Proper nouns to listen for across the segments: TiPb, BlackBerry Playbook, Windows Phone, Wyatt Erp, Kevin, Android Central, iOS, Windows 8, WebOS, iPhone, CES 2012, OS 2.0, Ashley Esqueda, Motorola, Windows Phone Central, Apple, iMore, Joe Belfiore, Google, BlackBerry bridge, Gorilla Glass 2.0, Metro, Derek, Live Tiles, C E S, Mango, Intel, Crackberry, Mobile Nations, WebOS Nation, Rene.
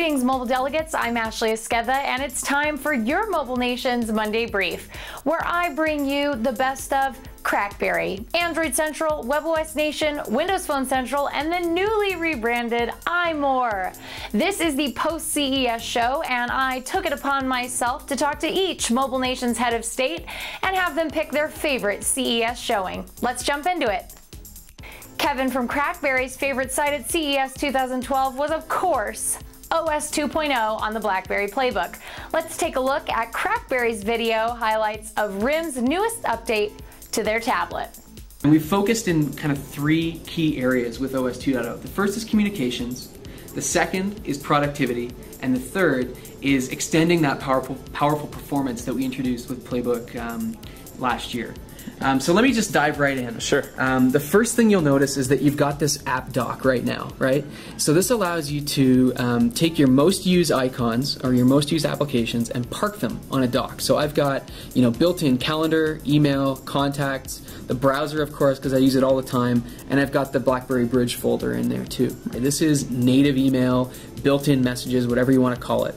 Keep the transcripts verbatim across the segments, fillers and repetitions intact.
Greetings, mobile delegates. I'm Ashley Esqueda, and it's time for your Mobile Nations Monday Brief, where I bring you the best of Crackberry, Android Central, WebOS Nation, Windows Phone Central, and the newly rebranded iMore. This is the post-C E S show, and I took it upon myself to talk to each Mobile Nation's head of state and have them pick their favorite C E S showing. Let's jump into it. Kevin from Crackberry's favorite site at C E S two thousand twelve was, of course, O S two point oh on the BlackBerry Playbook. Let's take a look at Crackberry's video highlights of R I M's newest update to their tablet. We focused in kind of three key areas with O S two point oh. The first is communications, the second is productivity, and the third is extending that powerful, powerful performance that we introduced with Playbook um, last year. Um, so let me just dive right in. Sure. Um, the first thing you'll notice is that you've got this app dock right now, right? So this allows you to um, take your most used icons or your most used applications and park them on a dock. So I've got, you know, built-in calendar, email, contacts, the browser, of course, because I use it all the time, and I've got the BlackBerry Bridge folder in there too. This is native email, built-in messages, whatever you want to call it.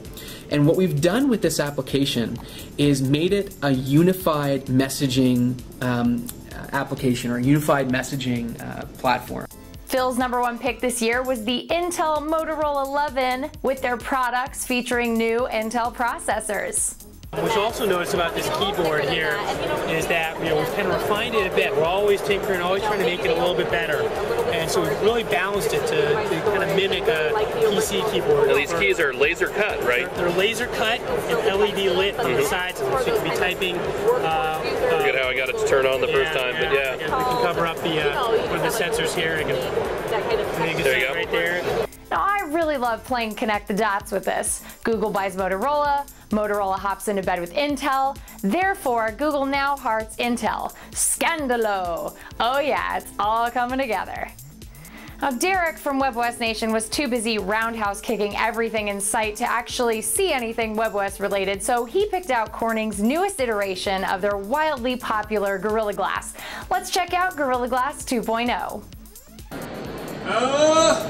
And what we've done with this application is made it a unified messaging um, application or unified messaging uh, platform. Phil's number one pick this year was the Intel Motorola eleven with their products featuring new Intel processors. What you also notice about this keyboard here is that, you know, we've kind of refined it a bit. We're always tinkering, always trying to make it a little bit better. And so we've really balanced it to, to kind of mimic a P C keyboard. Now, these or, keys are laser cut, right? They're, they're laser cut and L E D lit on mm-hmm. the sides, so you can be typing. Uh, Forget how I got it to turn on the yeah, first time, yeah, but yeah. We can cover up the uh, one of the sensors here. And can, you can there you go. Right there. Now, I really love playing Connect the Dots with this. Google buys Motorola, Motorola hops into bed with Intel, therefore Google now hearts Intel. Scandalo! Oh yeah, it's all coming together. Now, Derek from WebOS Nation was too busy roundhouse kicking everything in sight to actually see anything WebOS related, so he picked out Corning's newest iteration of their wildly popular Gorilla Glass. Let's check out Gorilla Glass two point oh. Uh.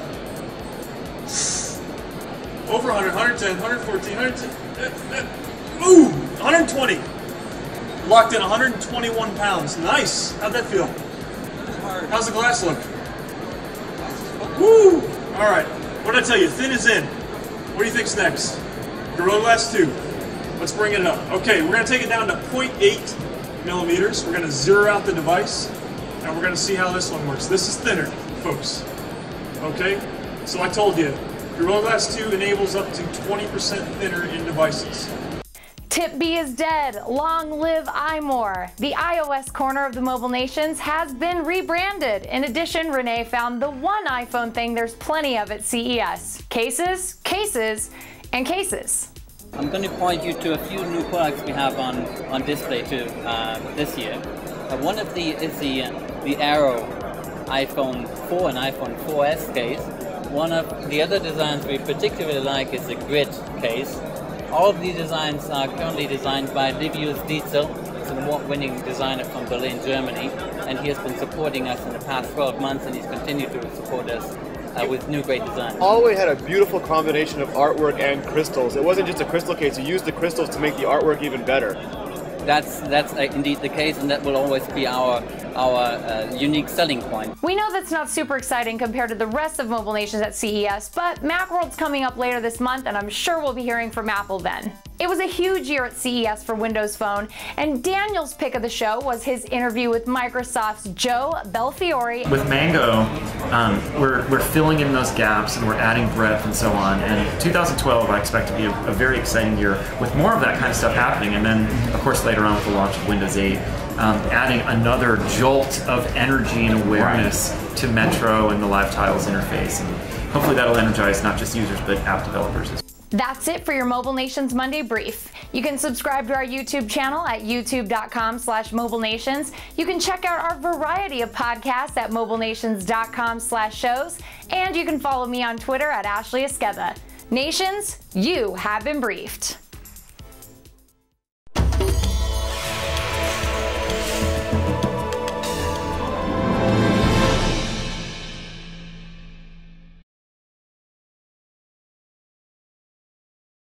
Over one hundred, one ten, one fourteen, one ten, uh, uh, ooh, one twenty. Locked in one hundred twenty-one pounds. Nice. How'd that feel? How's the glass look? Woo! All right. What did I tell you? Thin is in. What do you think's next? Gorilla Glass two. Let's bring it up. Okay, we're gonna take it down to zero point eight millimeters. We're gonna zero out the device, and we're gonna see how this one works. This is thinner, folks. Okay. So I told you. Gorilla Glass two enables up to twenty percent thinner in devices. Tip B is dead. Long live iMore. The iOS corner of the Mobile Nations has been rebranded. In addition, Rene found the one iPhone thing there's plenty of at C E S. Cases, cases, and cases. I'm going to point you to a few new products we have on, on display too uh, this year. Uh, one of the is the, the Arrow iPhone four and iPhone four S case. One of the other designs we particularly like is the grid case. All of these designs are currently designed by Livius Dietzel, an award-winning designer from Berlin, Germany, and he has been supporting us in the past twelve months, and he's continued to support us uh, with new great designs. Always had a beautiful combination of artwork and crystals. It wasn't just a crystal case, you used the crystals to make the artwork even better. That's, that's indeed the case, and that will always be our, our uh, unique selling point. We know that's not super exciting compared to the rest of Mobile Nations at C E S, but Macworld's coming up later this month, and I'm sure we'll be hearing from Apple then. It was a huge year at C E S for Windows Phone, and Daniel's pick of the show was his interview with Microsoft's Joe Belfiore. With Mango, um, we're, we're filling in those gaps, and we're adding breadth and so on, and two thousand twelve I expect to be a, a very exciting year with more of that kind of stuff happening, and then, of course, later on with the launch of Windows eight, um, adding another jolt of energy and awareness to Metro and the Live Tiles interface, and hopefully that'll energize not just users, but app developers as well. That's it for your Mobile Nations Monday Brief. You can subscribe to our YouTube channel at youtube dot com slash mobile nations. You can check out our variety of podcasts at mobile nations dot com slash shows. And you can follow me on Twitter at Ashley Esqueda. Nations, you have been briefed.